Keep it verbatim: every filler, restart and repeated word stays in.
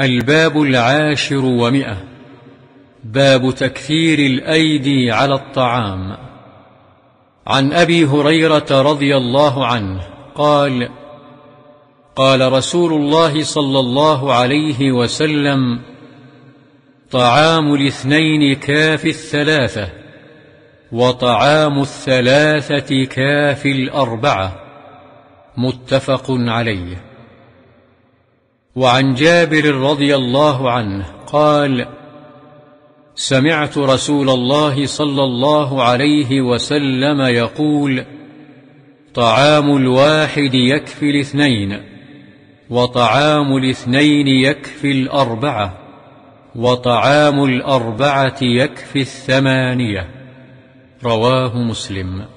الباب العاشر ومئة. باب تكثير الأيدي على الطعام. عن أبي هريرة رضي الله عنه قال: قال رسول الله صلى الله عليه وسلم: طعام الاثنين كافي الثلاثة، وطعام الثلاثة كافي الأربعة. متفق عليه. وعن جابر رضي الله عنه قال: سمعت رسول الله صلى الله عليه وسلم يقول: طعام الواحد يكفي الاثنين، وطعام الاثنين يكفي الأربعة، وطعام الأربعة يكفي الثمانية. رواه مسلم.